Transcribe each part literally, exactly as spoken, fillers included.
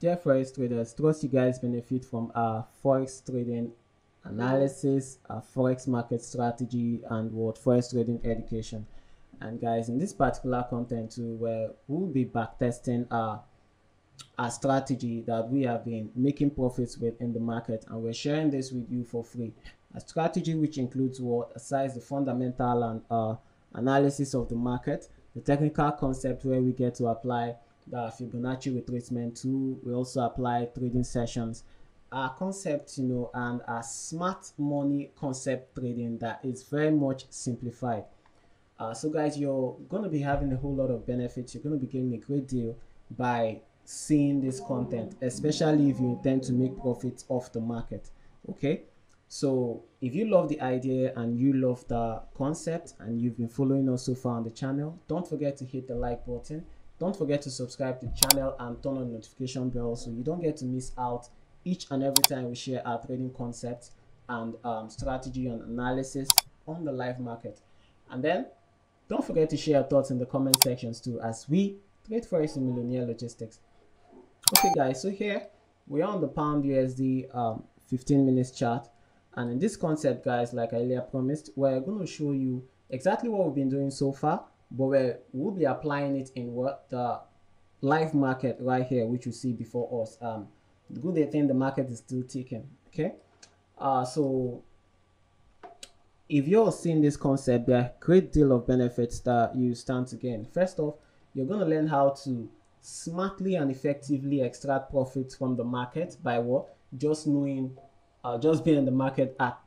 Dear Forex traders, trust you guys benefit from our Forex trading analysis, our Forex market strategy, and what Forex trading education. And guys, in this particular content too, where we'll be backtesting our, our strategy that we have been making profits with in the market, and we're sharing this with you for free. A strategy which includes what aside the fundamental and uh, analysis of the market, the technical concept where we get to apply the Fibonacci retracement tool. We also apply trading sessions, our concept, you know, and our smart money concept trading that is very much simplified. Uh, so guys, you're going to be having a whole lot of benefits. You're going to be getting a great deal by seeing this content, especially if you intend to make profits off the market. Okay, so if you love the idea and you love the concept and you've been following us so far on the channel, don't forget to hit the like button. Don't forget to subscribe to the channel and turn on the notification bell so you don't get to miss out each and every time we share our trading concepts and um, strategy and analysis on the live market. And then don't forget to share your thoughts in the comment sections too as we trade Forex in Millionaire Logistics. Okay guys, so here we are on the pound U S D um, fifteen minutes chart, and in this concept guys, like I earlier promised, we're going to show you exactly what we've been doing so far, but we're, we'll be applying it in what the live market right here, which you see before us. Um, the good thing, the market is still ticking. Okay, uh, so if you're seeing this concept, there are a great deal of benefits that you stand to gain. First off, you're going to learn how to smartly and effectively extract profits from the market by what? Just knowing, uh, just being in the market at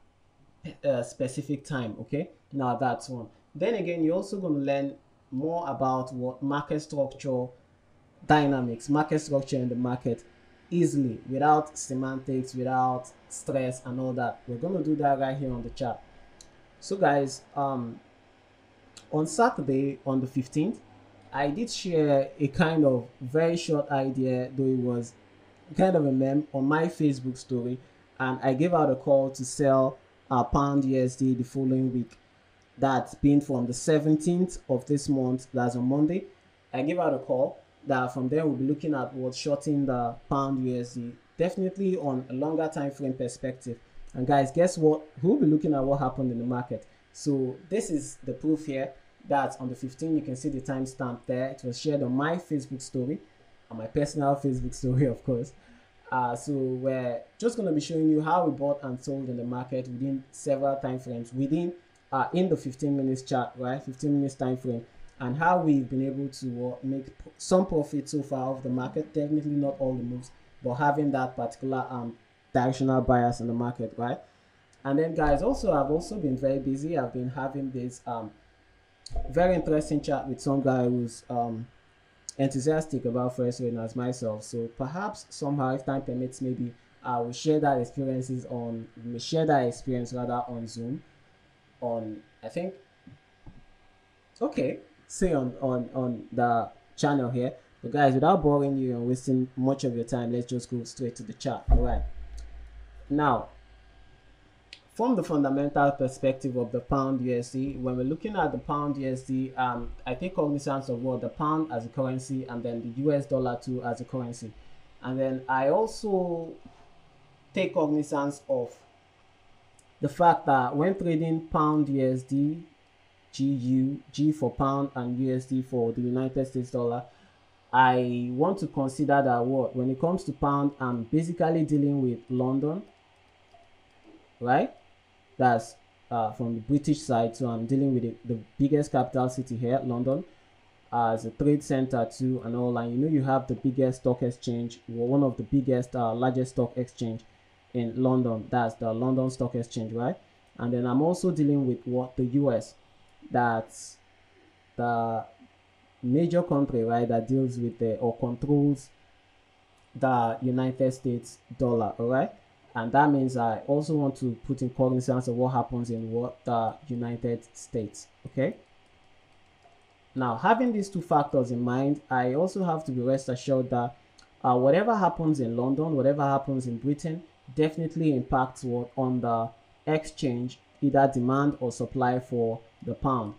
a specific time. Okay, now that's one. Then again, you're also going to learn more about what market structure dynamics, market structure in the market easily, without semantics, without stress and all that. We're going to do that right here on the chart. So guys, um, on Saturday, on the fifteenth, I did share a kind of very short idea, though it was kind of a meme, on my Facebook story, and I gave out a call to sell uh, pound U S D the following week. That's been from the seventeenth of this month, that's on Monday. I gave out a call that from there we'll be looking at what's shorting the pound U S D, definitely on a longer time frame perspective. And guys, guess what? We'll be looking at what happened in the market. So this is the proof here. That's on the fifteenth. You can see the timestamp there. It was shared on my Facebook story, on my personal Facebook story, of course. Uh, so we're just going to be showing you how we bought and sold in the market within several time frames, within Uh, in the fifteen minutes chart, right? fifteen minutes time frame, and how we've been able to uh, make some profit so far off the market. Definitely not all the moves, but having that particular um directional bias in the market, right? And then guys, also I've also been very busy. I've been having this um very interesting chat with some guy who's um enthusiastic about Forex trading as myself. So perhaps somehow, if time permits, maybe I will share that experiences on share that experience rather on Zoom. On I think okay say on on on the channel here. But guys, without boring you and wasting much of your time, let's just go straight to the chart. All right, now from the fundamental perspective of the pound U S D, when we're looking at the pound U S D, um I take cognizance of what the pound as a currency, and then the U S dollar too as a currency, and then I also take cognizance of the fact that when trading pound U S D, G U, G for pound and U S D for the United States dollar, I want to consider that what when it comes to pound, I'm basically dealing with London, right? That's uh, from the British side, so I'm dealing with the, the biggest capital city here, London, uh, as a trade center too and all. And you know, you have the biggest stock exchange, or one of the biggest, uh, largest stock exchange in London, that's the London Stock Exchange, right? And then I'm also dealing with what the U S, that's the major country, right, that deals with the or controls the United States dollar. All right, and that means I also want to put in cognizance of what happens in what the United States. Okay, now having these two factors in mind, I also have to be rest assured that uh, whatever happens in London, whatever happens in Britain, definitely impacts what on the exchange, either demand or supply for the pound.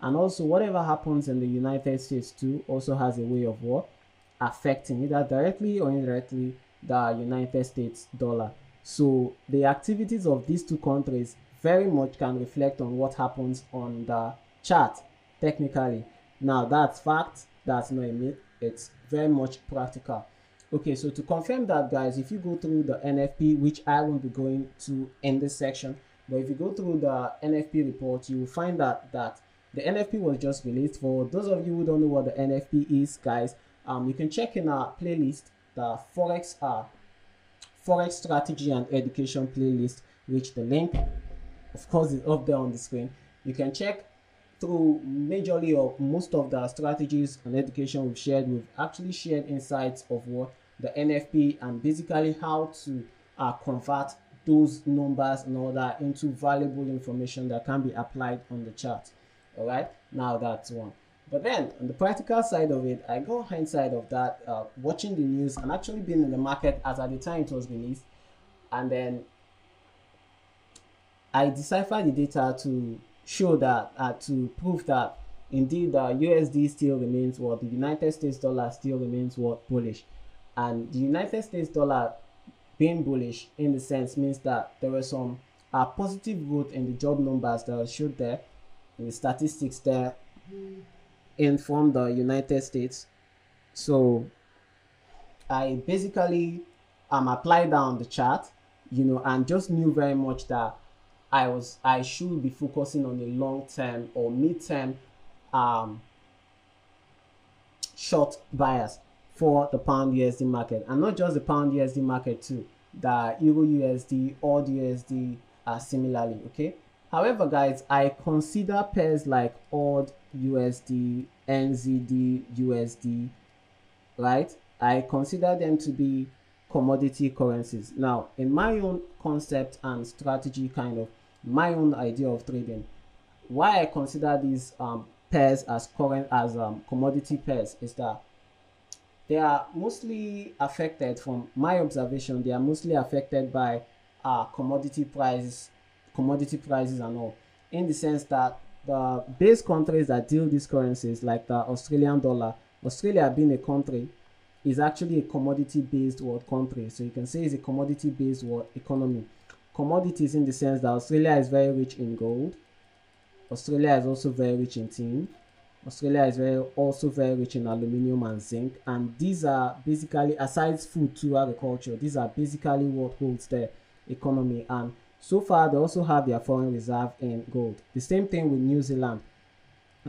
And also whatever happens in the United States too also has a way of what affecting, either directly or indirectly, the United States dollar. So the activities of these two countries very much can reflect on what happens on the chart technically. Now that's fact, that's not a myth, it's very much practical. Okay, so to confirm that, guys, if you go through the N F P, which I won't be going to in this section, but if you go through the N F P report, you will find that that the N F P was just released. For those of you who don't know what the N F P is, guys, um, you can check in our playlist, the Forex uh, Forex Strategy and Education playlist, which the link, of course, is up there on the screen. You can check through majorly or most of the strategies and education we've shared. We've actually shared insights of what the N F P and basically how to uh, convert those numbers and all that into valuable information that can be applied on the chart. All right, now that's one. But then on the practical side of it, I go hindsight of that, uh, watching the news and actually being in the market as at the time it was released, and then I decipher the data to show that, uh, to prove that indeed the U S D still remains what, the United States dollar still remains what, bullish. And the United States dollar being bullish in the sense means that there were some uh, positive growth in the job numbers that were showed there, in the statistics there, in from the United States. So I basically um, applied down the chart, you know, and just knew very much that I was I should be focusing on a long-term or mid-term um, short bias for the pound U S D market, and not just the pound U S D market too, the euro U S D or the U S D uh, similarly. Okay. However, guys, I consider pairs like odd U S D, N Z D, U S D, right? I consider them to be commodity currencies. Now, in my own concept and strategy, kind of my own idea of trading, why I consider these um, pairs as current as um, commodity pairs is that they are mostly affected, from my observation, they are mostly affected by uh, commodity prices, commodity prices and all, in the sense that the base countries that deal these currencies, like the Australian dollar, Australia being a country, is actually a commodity-based world country. So you can say it's a commodity-based world economy. Commodities in the sense that Australia is very rich in gold. Australia is also very rich in tin. Australia is very, also very rich in aluminium and zinc. And these are basically, aside food to agriculture, these are basically what holds their economy. And so far, they also have their foreign reserve in gold. The same thing with New Zealand.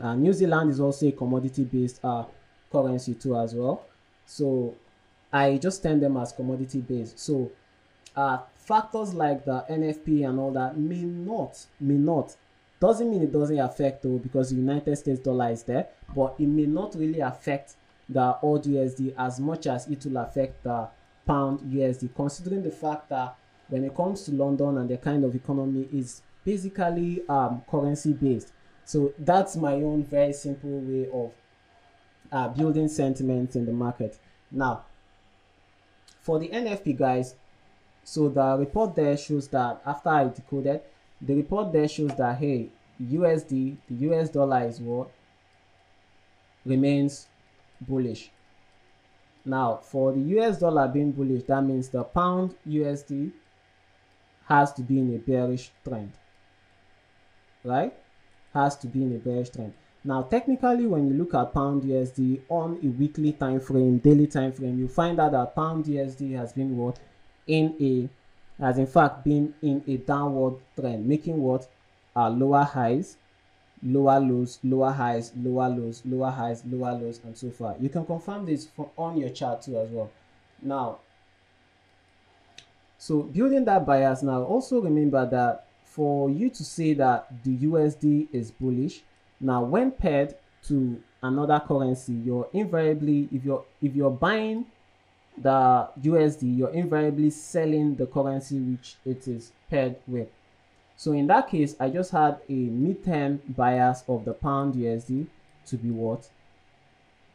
Uh, New Zealand is also a commodity-based uh, currency too as well. So I just term them as commodity based. So uh, factors like the N F P and all that may not, may not, doesn't mean it doesn't affect though, because the United States dollar is there, but it may not really affect the old U S D as much as it will affect the pound U S D, considering the fact that when it comes to London and the kind of economy is basically um, currency based. So that's my own very simple way of Uh, building sentiments in the market. Now for the N F P, guys, so the report there shows that, after I decoded the report, there shows that, hey, U S D, the U S dollar is what, remains bullish. Now for the U S dollar being bullish, that means the pound U S D has to be in a bearish trend, right? Has to be in a bearish trend. Now, technically, when you look at pound U S D on a weekly time frame, daily time frame, you find out that pound U S D has been what, in a, has in fact been in a downward trend, making what, uh, lower highs, lower lows, lower highs, lower lows, lower highs, lower lows, and so far. You can confirm this from on your chart too as well. Now, so building that bias now, also remember that for you to say that the U S D is bullish, now, when paired to another currency, you're invariably, if you're if you're buying the U S D, you're invariably selling the currency which it is paired with. So in that case, I just had a mid-term bias of the pound U S D to be what,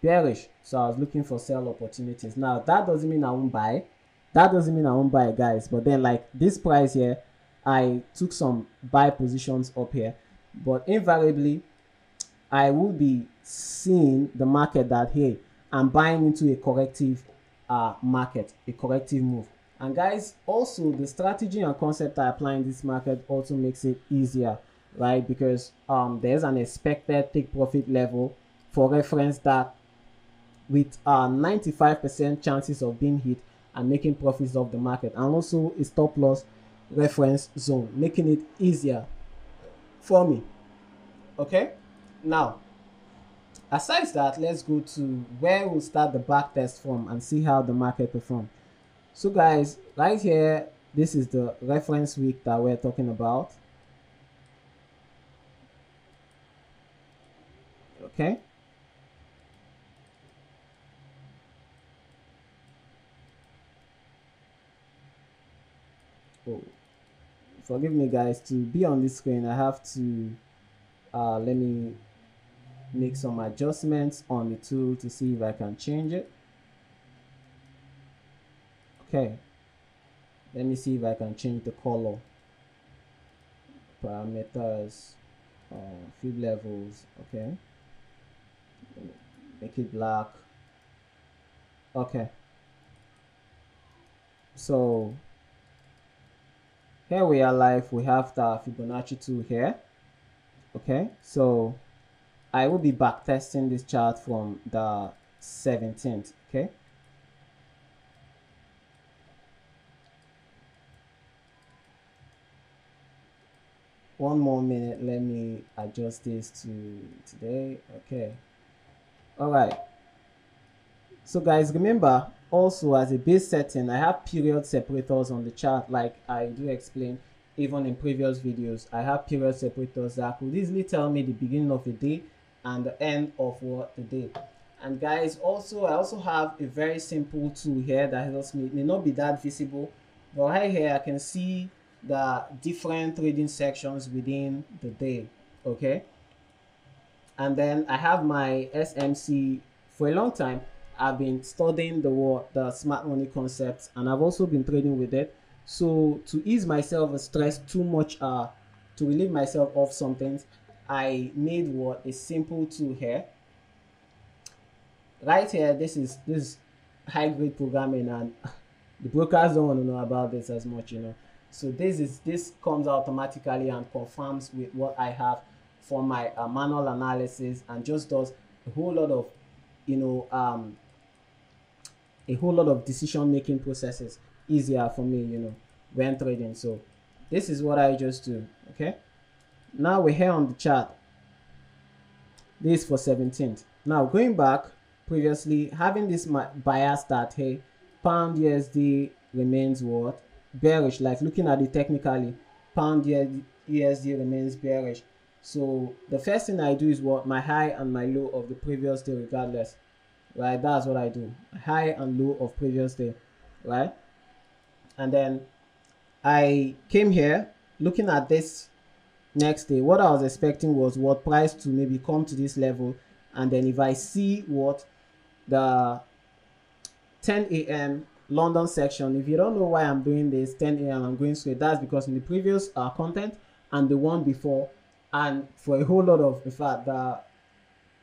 bearish. So I was looking for sell opportunities. Now that doesn't mean I won't buy. That doesn't mean I won't buy, guys. But then, like this price here, I took some buy positions up here, but invariably, I will be seeing the market that, hey, and buying into a corrective uh, market, a corrective move. And guys, also the strategy and concept I apply in this market also makes it easier, right? Because um, there's an expected take profit level for reference that with ninety-five percent uh, chances of being hit and making profits of the market, and also a stop loss reference zone, making it easier for me. Okay, now aside that, let's go to where we'll start the back test from and see how the market performed. So guys, right here, this is the reference week that we're talking about. Okay, oh, forgive me guys, to be on this screen I have to uh, let me make some adjustments on the tool to see if I can change it. Okay, let me see if I can change the color, parameters, uh, feed levels. Okay, make it black. Okay, so here we are live. We have the Fibonacci tool here. Okay, so I will be back testing this chart from the seventeenth. Okay, one more minute, let me adjust this to today. Okay, all right. So guys, remember also as a base setting I have period separators on the chart, like I do explain even in previous videos. I have period separators that could easily tell me the beginning of a day and the end of what the day. And guys, also I also have a very simple tool here that helps me. It may not be that visible, but right here I can see the different trading sections within the day. Okay, and then I have my S M C. For a long time I've been studying the the smart money concepts, and I've also been trading with it. So to ease myself of stress too much, uh to relieve myself of some things, I made what a simple tool here. Right here, this is this high grade programming, and the brokers don't want to know about this as much, you know. So this is this comes automatically and confirms with what I have for my uh, manual analysis, and just does a whole lot of, you know, um a whole lot of decision making processes easier for me, you know, when trading. So this is what I just do. Okay, now we're here on the chart. This is for seventeenth. Now going back previously, having this bias that hey, pound U S D remains what, bearish. Like looking at it technically, pound U S D remains bearish. So the first thing I do is what, my high and my low of the previous day regardless, right? That's what I do, high and low of previous day, right? And then I came here looking at this next day. What I was expecting was what, price to maybe come to this level, and then if I see what the ten A M London section, if you don't know why I'm doing this ten A M I'm going straight, that's because in the previous uh, content and the one before, and for a whole lot of, in fact, the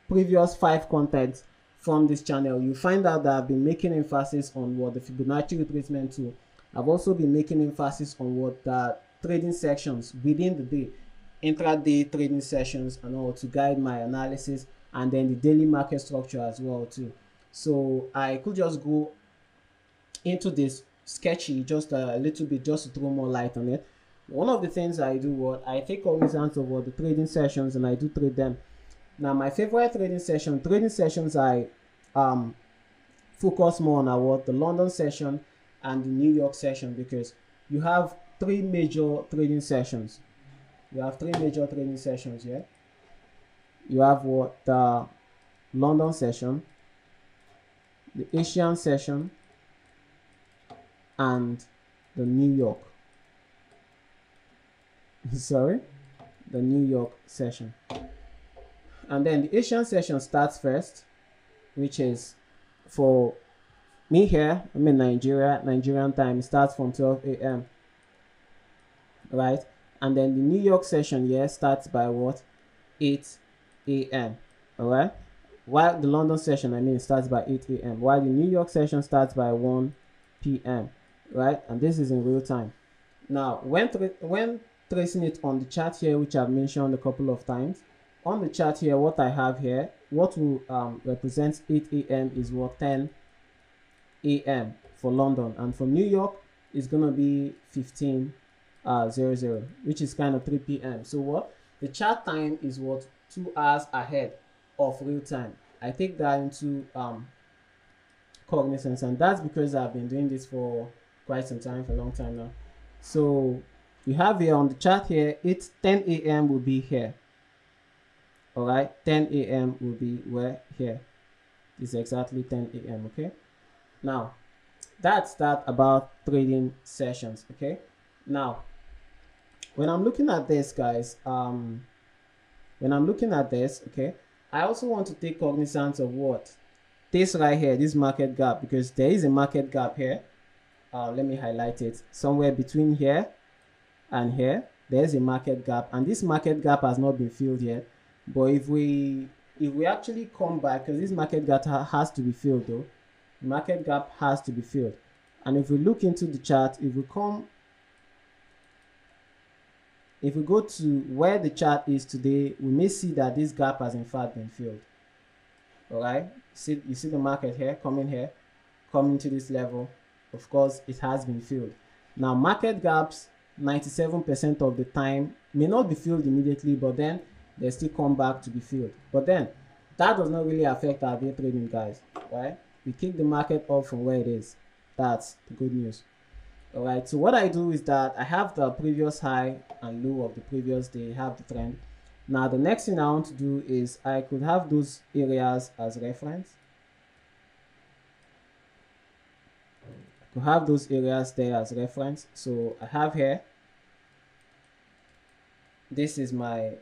previous five contents from this channel, you find out that I've been making emphasis on what the Fibonacci retracement tool. I've also been making emphasis on what the trading sections within the day, intraday trading sessions and all, to guide my analysis, and then the daily market structure as well too. So I could just go into this sketchy just a little bit, just to throw more light on it. One of the things I do, what I take cognizance of what the trading sessions, and I do trade them. Now my favorite trading session, trading sessions I um focus more on are what, the London session and the New York session, because you have three major trading sessions. You have three major trading sessions here. You have what, the London session, the Asian session, and the New York, sorry, the New York session. And then the Asian session starts first, which is for me here, I'm in Nigeria, Nigerian time, it starts from twelve A M right? And then the New York session here starts by what, eight A M all right? while the London session, I mean, starts by eight A M while the New York session starts by one P M right? And this is in real time. Now, when tra when tracing it on the chart here, which I've mentioned a couple of times, on the chart here, what I have here, what will um, represent eight A M is what ten A M for London, and for New York is gonna be fifteen uh, zero zero, which is kind of three P M So what the chart time is, what, two hours ahead of real time. I take that into um, cognizance, and that's because I've been doing this for quite some time, for a long time now. So you have here on the chart here, it's ten A M will be here. All right, ten A M will be where here. It's exactly ten A M Okay, now that's that about trading sessions. Okay, now when I'm looking at this, guys, um when I'm looking at this, okay, I also want to take cognizance of what this right here, this market gap, because there is a market gap here. Uh, let me highlight it. Somewhere between here and here, there's a market gap, and this market gap has not been filled yet. But if we if we actually come back, because this market gap ha has to be filled, though, market gap has to be filled. And if we look into the chart, if we come, if we go to where the chart is today, we may see that this gap has in fact been filled. All right, see, you see the market here coming here, coming to this level. Of course, it has been filled. Now, market gaps ninety-seven percent of the time may not be filled immediately, but then they still come back to be filled. But then that does not really affect our day trading, guys, right? We kick the market up from where it is. That's the good news. All right, so what I do is that I have the previous high and low of the previous day, have the trend. Now, the next thing I want to do is I could have those areas as reference. I could have those areas there as reference. So I have here, this is my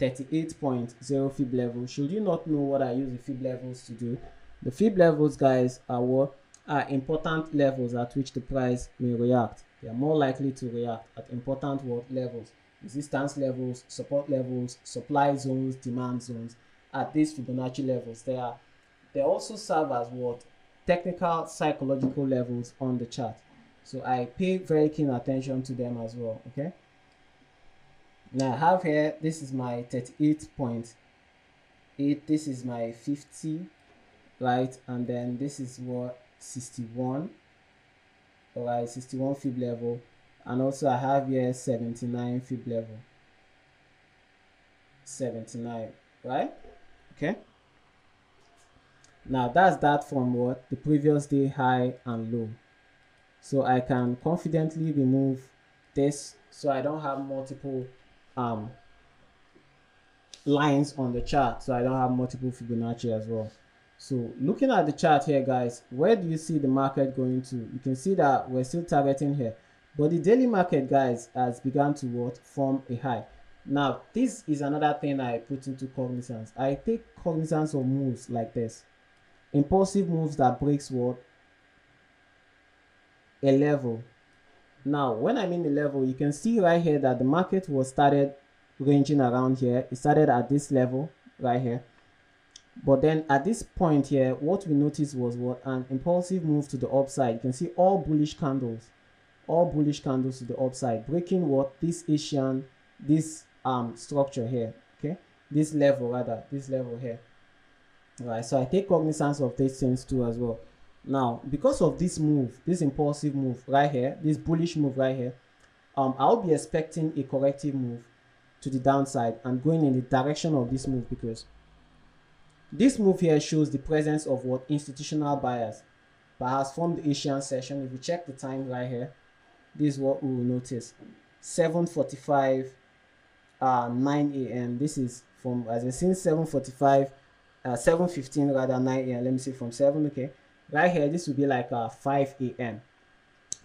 thirty-eight point zero fib level. Should you not know what I use the fib levels to do? The fib levels, guys, are what are important levels at which the price may react. They are more likely to react at important what levels, resistance levels, support levels, supply zones, demand zones. At these Fibonacci levels, they are they also serve as what technical psychological levels on the chart. So I pay very keen attention to them as well. Okay. Now I have here, this is my thirty-eight point eight, this is my fifty, right? And then this is what sixty-one, all right, sixty-one fib level. And also I have here seventy-nine fib level, seventy-nine, right? Okay, now that's that from what the previous day high and low. So I can confidently remove this, so I don't have multiple um lines on the chart, so I don't have multiple Fibonacci as well. So looking at the chart here, guys, where do you see the market going to? You can see that we're still targeting here, but the daily market, guys, has begun to what form a high. Now this is another thing I put into cognizance. I take cognizance of moves like this, impulsive moves that breaks what a level. Now when I mean the level, you can see right here that the market was started ranging around here. It started at this level right here, but then at this point here, what we noticed was what an impulsive move to the upside. You can see all bullish candles, all bullish candles to the upside, breaking what this Asian, this um structure here. Okay, this level rather, this level here. All right, so I take cognizance of these things too as well. Now, because of this move, this impulsive move right here, this bullish move right here, um, I'll be expecting a corrective move to the downside and going in the direction of this move, because this move here shows the presence of what institutional buyers, perhaps from the Asian session. If we check the time right here, this is what we will notice: seven forty-five, uh, nine A M This is from, as I seen, seven forty-five, uh, seven fifteen rather, nine A M Let me see, from seven, okay. Right here, this will be like uh, five A M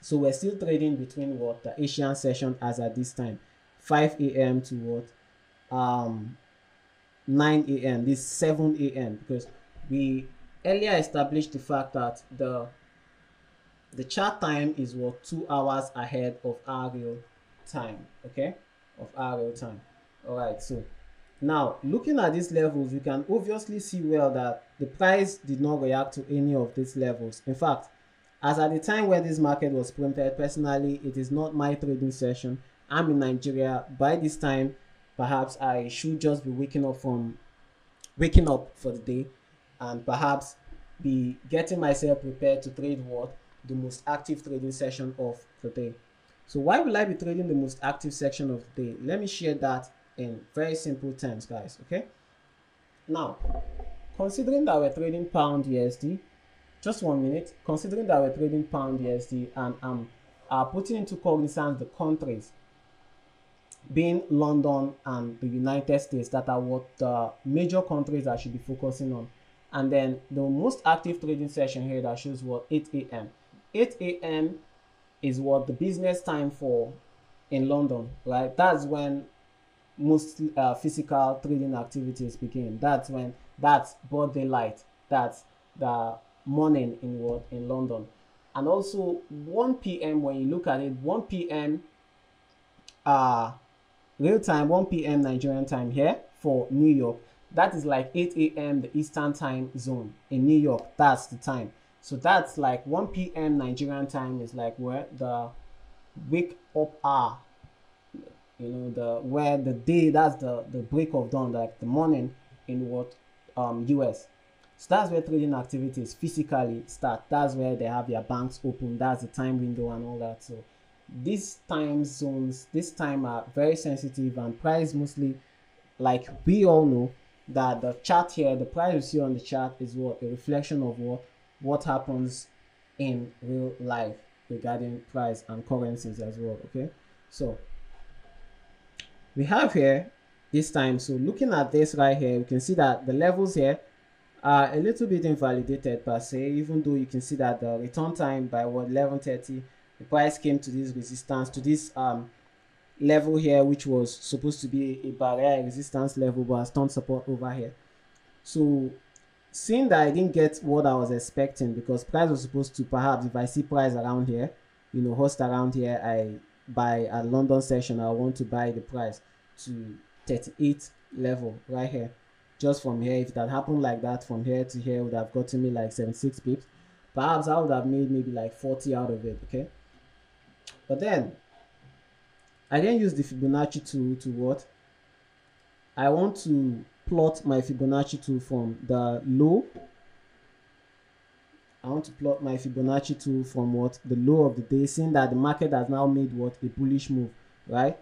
So we're still trading between what the Asian session as at this time, five A M to what um nine A M this seven A M because we earlier established the fact that the the chart time is what two hours ahead of our real time. Okay, of our real time. All right, so Now, looking at these levels, you can obviously see well that the price did not react to any of these levels. In fact, as at the time where this market was printed, personally, it is not my trading session. I'm in Nigeria. By this time, perhaps I should just be waking up from waking up for the day and perhaps be getting myself prepared to trade what the most active trading session of the day. So why will I be trading the most active section of the day? Let me share that in very simple terms, guys. Okay, now considering that we're trading pound U S D, just one minute, considering that we're trading pound U S D and um are putting into cognizance the countries being London and the United States that are what the uh, major countries I should be focusing on, and then the most active trading session here that shows what eight A M eight A M is what the business time for in London, right? That's when most uh, physical trading activities begin. That's when, that's broad daylight, that's the morning in what in London. And also one P M when you look at it, one P M uh real time, one P M Nigerian time here for New York, that is like eight A M the Eastern time zone in New York. That's the time. So that's like one P M Nigerian time is like where the wake up hour, you know, the where the day, that's the the break of dawn, like the morning in what um U S. So that's where trading activities physically start. That's where they have their banks open. That's the time window and all that. So these time zones, this time are very sensitive, and price mostly, like we all know that the chart here, the price you see on the chart is what a reflection of what what happens in real life regarding price and currencies as well. Okay, so we have here this time. So looking at this right here, you can see that the levels here are a little bit invalidated per se, even though you can see that the return time by what eleven thirty the price came to this resistance, to this um level here, which was supposed to be a barrier resistance level but has turned support over here. So seeing that I didn't get what I was expecting, because price was supposed to, perhaps if I see price around here, you know, host around here, I buy a London session, I want to buy the price to thirty-eight level right here. Just from here, if that happened like that, from here to here would have gotten me like seventy-six pips. Perhaps I would have made maybe like forty out of it. Okay, but then I then use the Fibonacci tool to what I want to plot my Fibonacci tool from the low. I want to plot my Fibonacci tool from what the low of the day, seeing that the market has now made what a bullish move, right?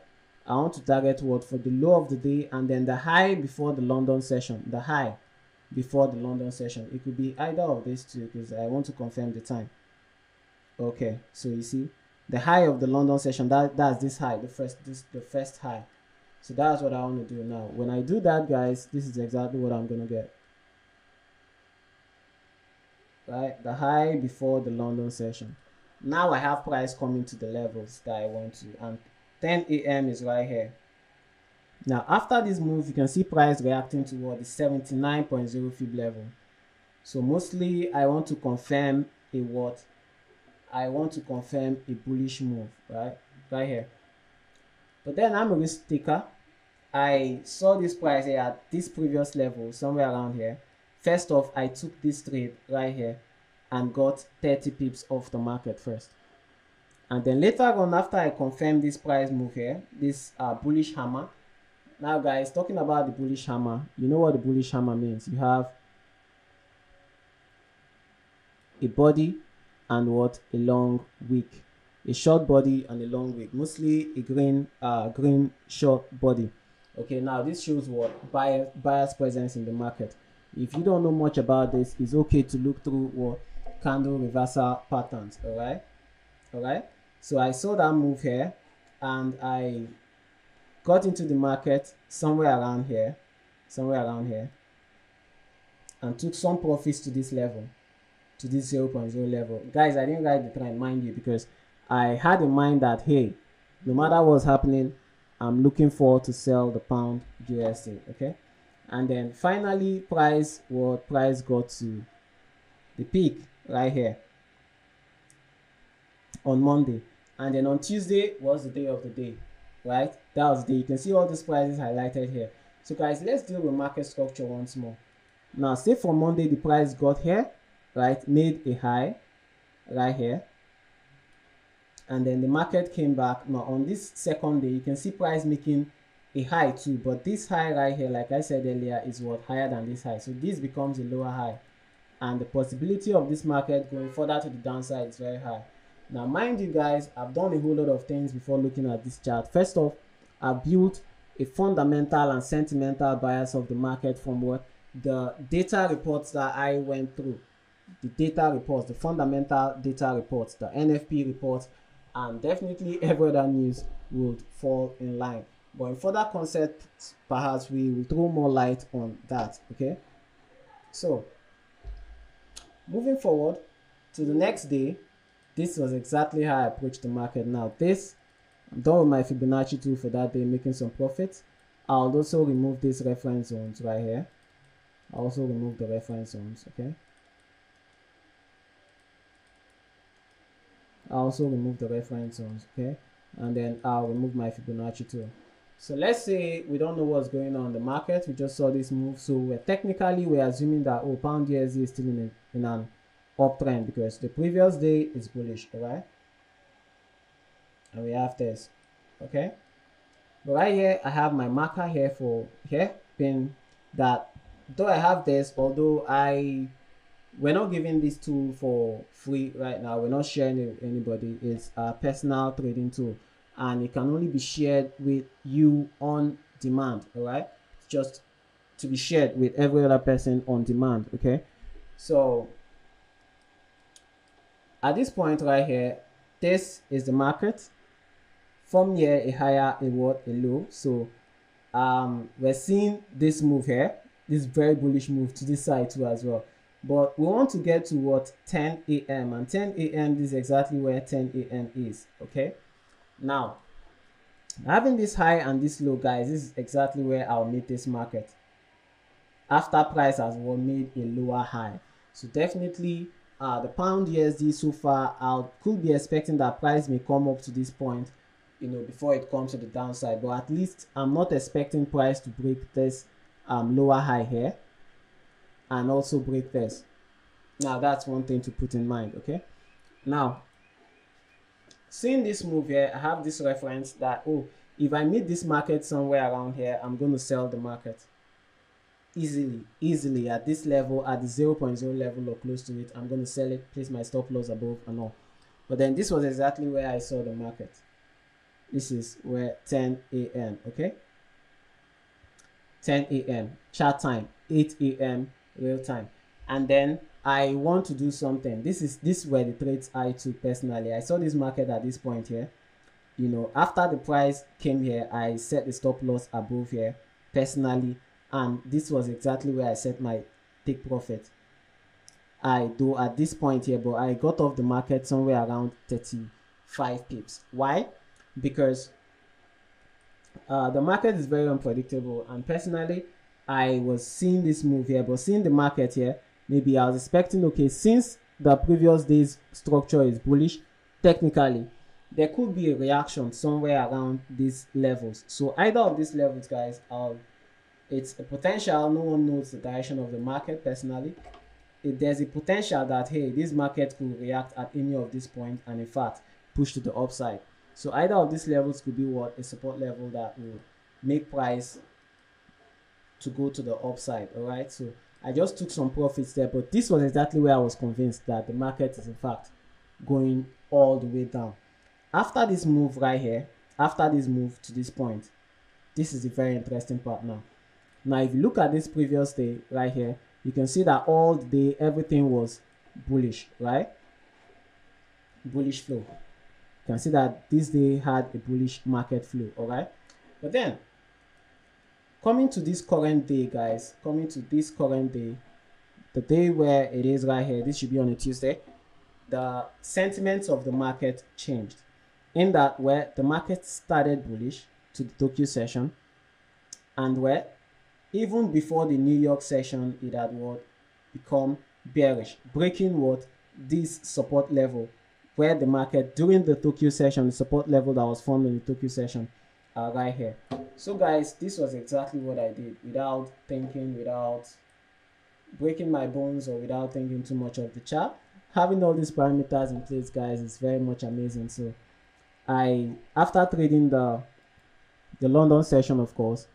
I want to target what for the low of the day and then the high before the London session, the high before the London session. It could be either of these two because I want to confirm the time. Okay, so you see the high of the London session, that that's this high, the first this the first high. So that's what I want to do now. When I do that, guys, this is exactly what I'm gonna get. Right, the high before the London session. Now I have price coming to the levels that I want to, and ten A M is right here. Now after this move, you can see price reacting toward the seventy-nine point zero fib level. So mostly I want to confirm a what? I want to confirm a bullish move, right? Right here. But then I'm a risk taker. I saw this price here at this previous level, somewhere around here. First off, I took this trade right here and got thirty pips off the market first. And then later on, after I confirmed this price move here, this uh, bullish hammer. Now guys, talking about the bullish hammer, you know what the bullish hammer means. You have a body and what a long wick, a short body and a long wick, mostly a green uh green short body. Okay, now this shows what buyer buyer's presence in the market. If you don't know much about this, it's okay to look through what candle reversal patterns. All right, all right. So I saw that move here and I got into the market somewhere around here, somewhere around here, and took some profits to this level, to this zero point zero level. Guys, I didn't write the trend, mind you, because I had in mind that, hey, no matter what's happening, I'm looking forward to sell the pound U S D, okay? And then finally, price, what price got to the peak right here on Monday. And then on Tuesday was the day of the day, right? That was the day. You can see all these prices highlighted here. So guys, let's deal with market structure once more. Now say for Monday the price got here, right, made a high right here, and then the market came back. Now on this second day you can see price making a high too, but this high right here, like I said earlier, is what, higher than this high, so this becomes a lower high, and the possibility of this market going further to the downside is very high. Now mind you guys, I've done a whole lot of things before looking at this chart. First off, I built a fundamental and sentimental bias of the market from what the data reports that I went through, the data reports, the fundamental data reports, the N F P reports, and definitely every other news would fall in line. But in further concepts, perhaps we will throw more light on that. Okay, so moving forward to the next day, this was exactly how I approached the market. Now this, I'm done with my Fibonacci tool for that day, making some profits. I'll also remove these reference zones right here. I'll also remove the reference zones, okay? I'll also remove the reference zones, okay? And then I'll remove my Fibonacci tool. So let's say we don't know what's going on in the market. We just saw this move. So we're technically, we're assuming that, oh, pound U S D is still in, a, in an uptrend because the previous day is bullish, all right? And we have this, okay? But right here, I have my marker here for here, pin that. Though I have this, although I we're not giving this tool for free right now, we're not sharing it with anybody. It's a personal trading tool and it can only be shared with you on demand, all right? It's just to be shared with every other person on demand, okay? So at this point right here, this is the market. From here, a higher, a what, a low. So um we're seeing this move here, this very bullish move to this side too as well, but we want to get to what, ten A M and ten A M is exactly where ten A M is, okay? Now having this high and this low, guys, this is exactly where I'll meet this market after price has well made a lower high. So definitely uh the pound U S D so far, I could be expecting that price may come up to this point, you know, before it comes to the downside, but at least I'm not expecting price to break this Um, lower high here and also break this. Now that's one thing to put in mind, okay? Now seeing this move here, I have this reference that, oh, if I meet this market somewhere around here, I'm going to sell the market easily easily at this level, at the zero point zero level or close to it. I'm going to sell it, place my stop loss above and all. But then this was exactly where I saw the market. This is where ten A M, okay? ten A M chart time, eight A M real time. And then I want to do something. This is this where the trades I took personally. I saw this market at this point here, you know, after the price came here, I set the stop loss above here personally, and this was exactly where I set my take profit. I do at this point here, but I got off the market somewhere around thirty-five pips. Why? Because Uh, the market is very unpredictable, and personally I was seeing this move here, but seeing the market here, maybe I was expecting, okay, since the previous day's structure is bullish, technically there could be a reaction somewhere around these levels. So either of these levels, guys, um, it's a potential. No one knows the direction of the market personally. If there's a potential that, hey, this market could react at any of these points and in fact push to the upside. So either of these levels could be what, a support level that will make price to go to the upside, all right? So I just took some profits there, but this was exactly where I was convinced that the market is in fact going all the way down. After this move right here, after this move to this point, this is the very interesting part now. Now, if you look at this previous day right here, you can see that all day, everything was bullish, right? Bullish flow. Can see that this day had a bullish market flow, all right? But then coming to this current day, guys, coming to this current day, the day where it is right here, this should be on a Tuesday, the sentiments of the market changed in that where the market started bullish to the Tokyo session, and where even before the New York session it had what, become bearish, breaking what, this support level where the market during the Tokyo session, the support level that was formed in the Tokyo session uh, right here. So guys, this was exactly what I did without thinking, without breaking my bones, or without thinking too much of the chart. Having all these parameters in place, guys, is very much amazing. So I, after trading the the London session, of course,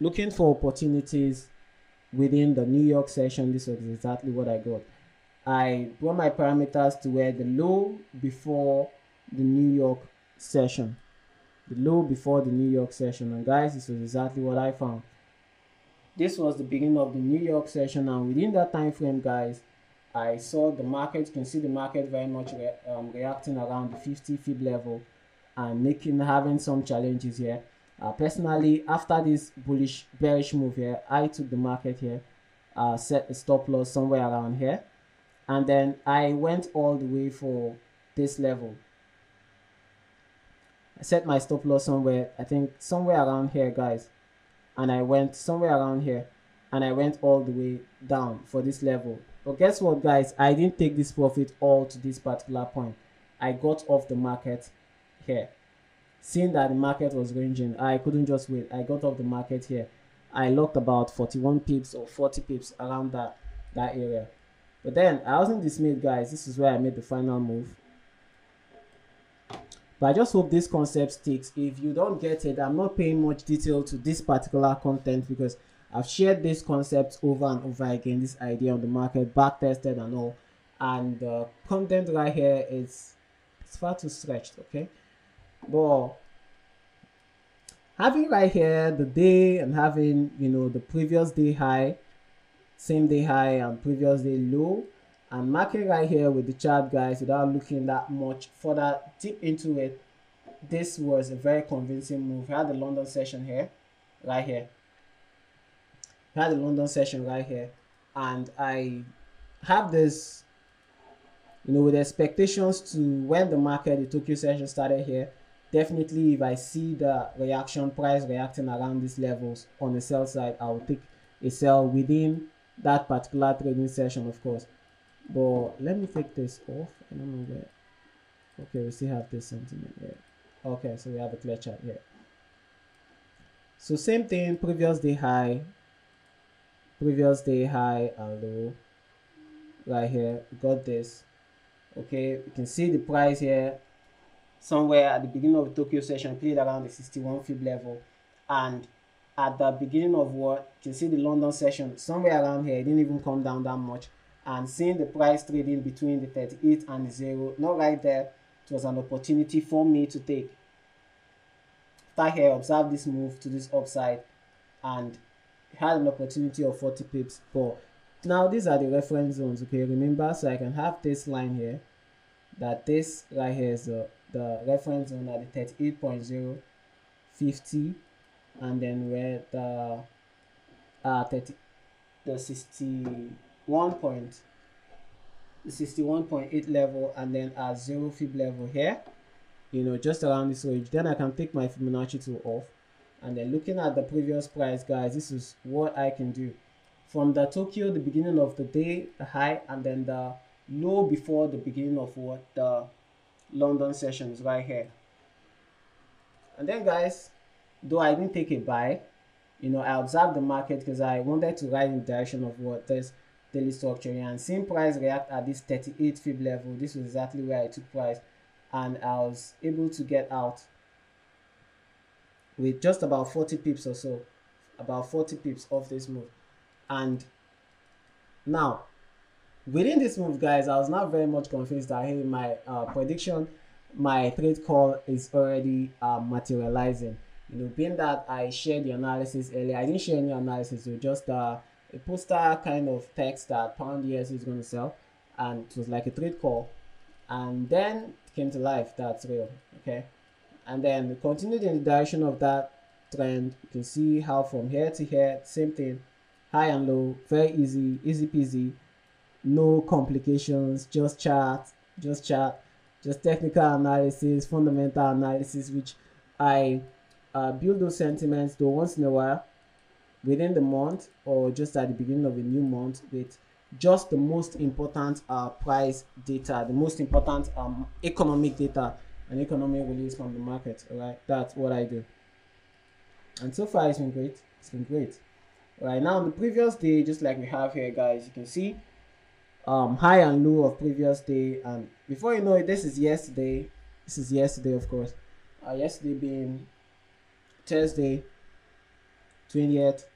looking for opportunities within the New York session, this was exactly what I got. I brought my parameters to where the low before the New York session, the low before the New York session, and guys, this was exactly what I found. This was the beginning of the New York session, and within that time frame, guys, I saw the market, you can see the market very much re um, reacting around the fifty fib level and making, having some challenges here. Uh, personally, after this bullish bearish move here, I took the market here, uh, set a stop loss somewhere around here, and then I went all the way for this level. I set my stop loss somewhere, I think somewhere around here, guys, and I went somewhere around here, and I went all the way down for this level. But guess what, guys, I didn't take this profit all to this particular point. I got off the market here. Seeing that the market was ranging, I couldn't just wait. I got off the market here. I locked about forty-one pips or forty pips around that, that area. But then I wasn't dismayed, guys. This is where I made the final move. But I just hope this concept sticks. If you don't get it, I'm not paying much detail to this particular content because I've shared this concept over and over again, this idea on the market, backtested and all. And the uh, content right here is it's far too stretched, okay? But having right here the day and having, you know, the previous day high, same day high and previous day low, and marking right here with the chart, guys, without looking that much further deep into it, this was a very convincing move. We had the London session here, right here. We had the London session right here, and I have this, you know, with expectations to when the market, the Tokyo session started here. Definitely, if I see the reaction price reacting around these levels on the sell side, I will take a sell within that particular trading session, of course. But let me take this off. I don't know where. Okay, we still have this sentiment here. Okay, so we have a clear chart here. So same thing, previous day high, previous day high and low. Right here, we got this. Okay, you can see the price here somewhere at the beginning of the Tokyo session played around the sixty-one fib level, and at the beginning of what you can see the London session somewhere around here, it didn't even come down that much, and seeing the price trading between the thirty-eight and the zero, not right there, it was an opportunity for me to take. After here, observe this move to this upside and had an opportunity of forty pips. For now, these are the reference zones, okay, remember, so I can have this line here, that this right here is the, the reference zone at the thirty-eight point zero, fifty, and then where the uh, thirty, the sixty-one point, the sixty-one point eight level, and then our zero fib level here, you know, just around this range. Then I can take my Fibonacci tool off, and then looking at the previous price, guys, this is what I can do. From the Tokyo, the beginning of the day, the high, and then the low before the beginning of what the London session is right here. And then, guys, though I didn't take a buy, you know, I observed the market because I wanted to ride in the direction of what this daily structure here. And seeing price react at this thirty-eight fib level, this was exactly where I took price, and I was able to get out with just about forty pips or so, about forty pips off this move. And now, within this move, guys, I was not very much convinced that, hey, my uh, prediction, my trade call is already uh, materializing. You know, being that I shared the analysis earlier, I didn't share any analysis, so just uh, a poster kind of text that pound U S D is going to sell, and it was like a trade call, and then it came to life. That's real, okay? And then we continued in the direction of that trend. You can see how from here to here, same thing. High and low, very easy, easy peasy, no complications, just chart, just chart, just technical analysis, fundamental analysis, which I uh, build those sentiments though once in a while within the month or just at the beginning of a new month with just the most important uh, price data, the most important um, economic data and economic release from the market, all right? That's what I do. and so far it's been great. It's been great. Right now on the previous day, just like we have here, guys, you can see um high and low of previous day, and before you know it, this is yesterday. This is yesterday, of course. Uh, yesterday being Thursday, twentieth,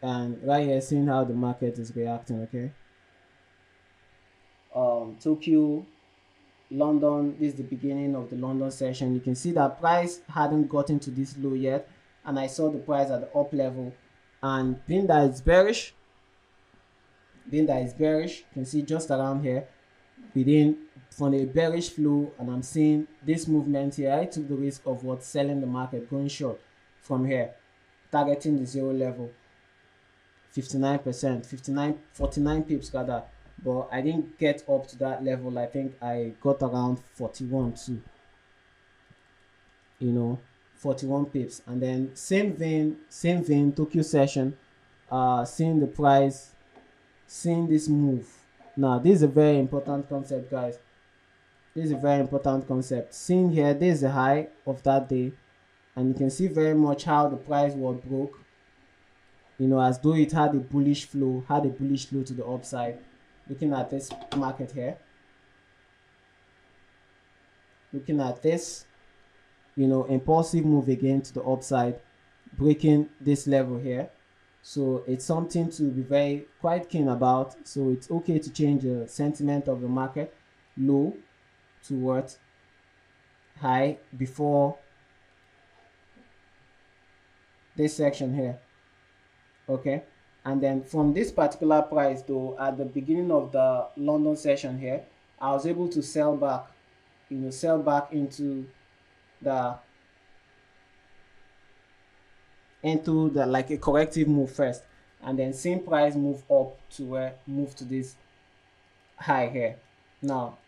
and right here, seeing how the market is reacting. Okay. Um, Tokyo, London. This is the beginning of the London session. You can see that price hadn't gotten to this low yet, and I saw the price at the up level. And being that it's bearish, being that it's bearish, you can see just around here, within from a bearish flow, and I'm seeing this movement here. I took the risk of what selling the market, going short from here, targeting the zero level, fifty-nine percent, fifty-nine, forty-nine pips rather. But I didn't get up to that level. I think I got around forty-one too. You know, forty-one pips. And then same vein, same vein, Tokyo session, uh, seeing the price, seeing this move. Now, this is a very important concept, guys. This is a very important concept. Seeing here, this is the high of that day. And you can see very much how the price was broke. You know, as though it had a bullish flow, had a bullish flow to the upside. Looking at this market here, looking at this, you know, impulsive move again to the upside, breaking this level here. So it's something to be very quite keen about. So it's okay to change the sentiment of the market, low towards high, before this section here. Okay. And then from this particular price, though, at the beginning of the London session here, I was able to sell back, you know, sell back into the, into the, like a corrective move first. And then same price move up to where, move to this high here. Now,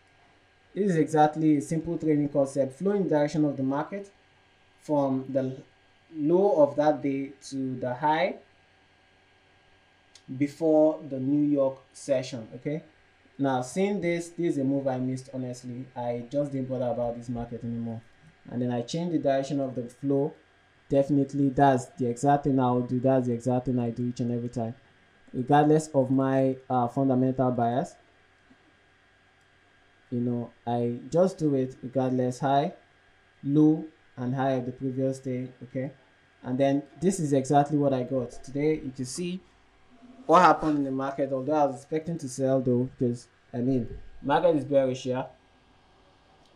this is exactly a simple trading concept, flowing direction of the market from the low of that day to the high before the New York session. Okay, now seeing this, this is a move I missed. Honestly, I just didn't bother about this market anymore, and then I changed the direction of the flow. Definitely, that's the exact thing I would do. That's the exact thing I do each and every time, regardless of my uh, fundamental bias. You know, I just do it regardless. High, low, and high of the previous day. Okay, and then this is exactly what I got today. You can see what happened in the market. Although I was expecting to sell, though, because I mean, market is bearish, yeah.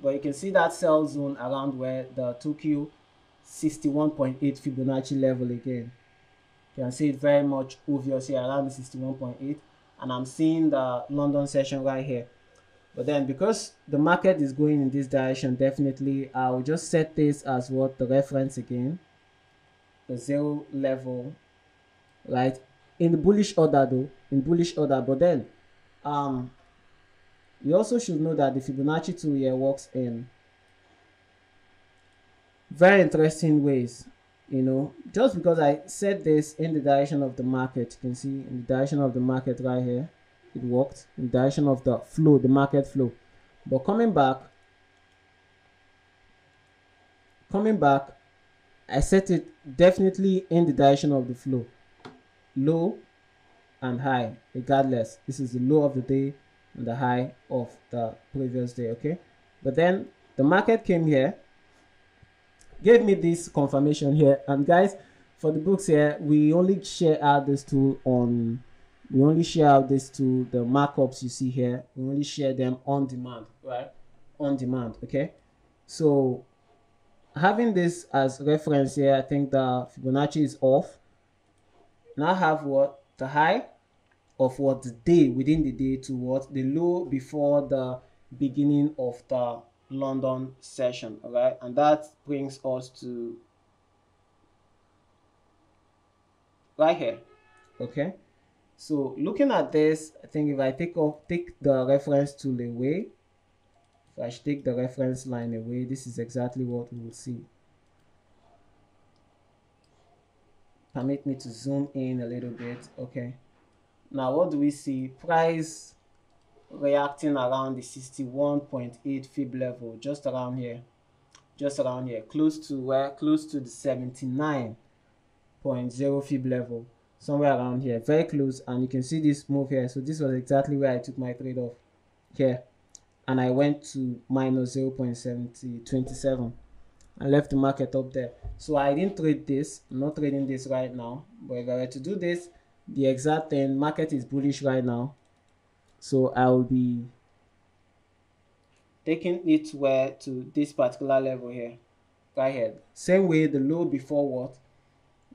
But you can see that sell zone around where the Tokyo sixty-one point eight Fibonacci level again. You can see it very much obvious here around the sixty-one point eight, and I'm seeing the London session right here. But then because the market is going in this direction, definitely I'll just set this as what the reference again, the zero level, right? In the bullish order, though, in bullish order. But then um you also should know that the Fibonacci tool here works in very interesting ways. You know, just because I said this in the direction of the market, you can see in the direction of the market right here, it worked in the direction of the flow, the market flow. But coming back, coming back, I set it definitely in the direction of the flow, low and high regardless. This is the low of the day and the high of the previous day. Okay, but then the market came here, gave me this confirmation here. And guys, for the books here, we only share out this tool on we only share out this tool the markups you see here, we only share them on demand, right? On demand. Okay, so having this as reference here, I think the Fibonacci is off. Now have what the high of what the day within the day to what the low before the beginning of the London session. All right, and that brings us to right here. Okay, so looking at this, I think if I take off take the reference tool away, if I should take the reference line away, this is exactly what we will see. Permit me to zoom in a little bit. Okay, now what do we see? Price reacting around the sixty-one point eight fib level, just around here, just around here, close to where, close to the seventy-nine zero fib level, somewhere around here, very close. And you can see this move here. So this was exactly where I took my trade off here, and I went to minus zero point seven zero two seven and left the market up there. So I didn't trade this. I'm not trading this right now, but if I were to do this, the exact thing, market is bullish right now, so I will be taking it where to this particular level here, right here, same way the low before what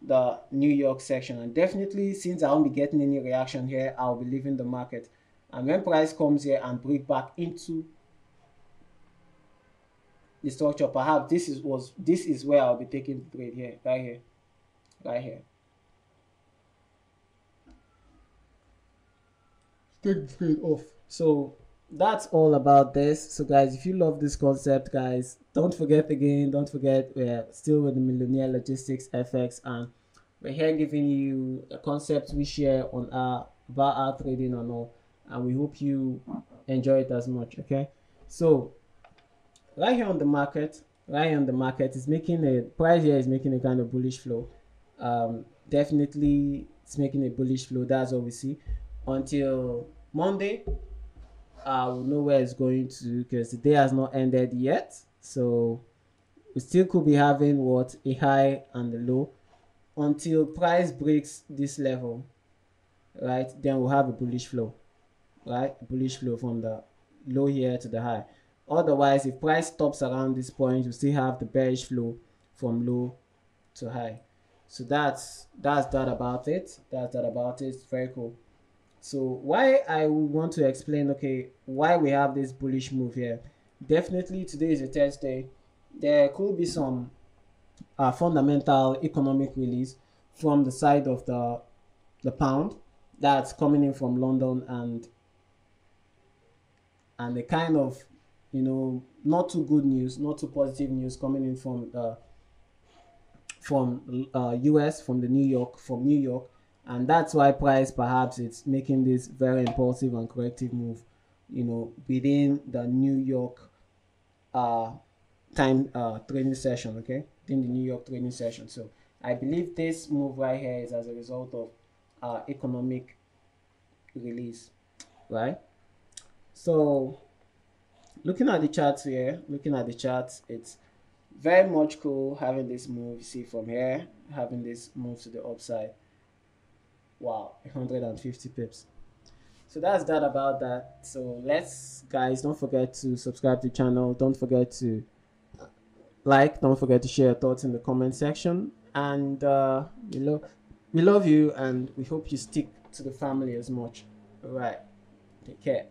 the New York section. And definitely, since I won't be getting any reaction here, I'll be leaving the market. And when price comes here and break back into the structure, perhaps this is was this is where I'll be taking the trade here, right here, right here. Take the trade off. So that's all about this. So guys, if you love this concept, guys, don't forget again, don't forget we're still with the Millionaire Logistics F X, and we're here giving you a concept we share on our about our trading and all, and we hope you enjoy it as much. Okay, so right here on the market, right here on the market is making a price here is making a kind of bullish flow. Um definitely it's making a bullish flow. That's what we see until Monday. I will know where it's going to, because the day has not ended yet, so we still could be having what a high and a low until price breaks this level, right? Then we'll have a bullish flow, right? A bullish flow from the low here to the high. Otherwise, if price stops around this point, you still have the bearish flow from low to high. So that's that's that about it. That's that about it. Very cool. So why I would want to explain, okay, why we have this bullish move here. Definitely today is a test day. There could be some uh, fundamental economic release from the side of the the pound that's coming in from London, and and the kind of, you know, not too good news, not too positive news coming in from the from uh, U S, from the New York, from New York, and that's why price perhaps it's making this very impulsive and corrective move, you know, within the New York uh, time uh, trading session. Okay, in the New York trading session. So I believe this move right here is as a result of uh, economic release, right? So looking at the charts here, looking at the charts, it's very much cool having this move. You see from here, having this move to the upside. Wow, one hundred fifty pips. So that's that about that. So let's, guys, don't forget to subscribe to the channel. Don't forget to like. Don't forget to share your thoughts in the comment section. And uh, we, lo we love you, and we hope you stick to the family as much. All right. Take care.